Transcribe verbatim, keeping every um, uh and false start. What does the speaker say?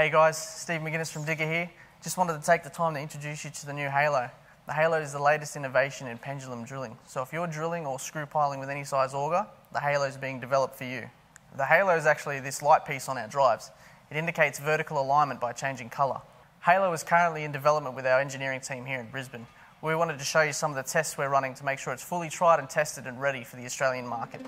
Hey guys, Steve McGuinness from Digga here. Just wanted to take the time to introduce you to the new Halo. The Halo is the latest innovation in pendulum drilling. So if you're drilling or screw piling with any size auger, the Halo is being developed for you. The Halo is actually this light piece on our drives. It indicates vertical alignment by changing colour. Halo is currently in development with our engineering team here in Brisbane. We wanted to show you some of the tests we're running to make sure it's fully tried and tested and ready for the Australian market.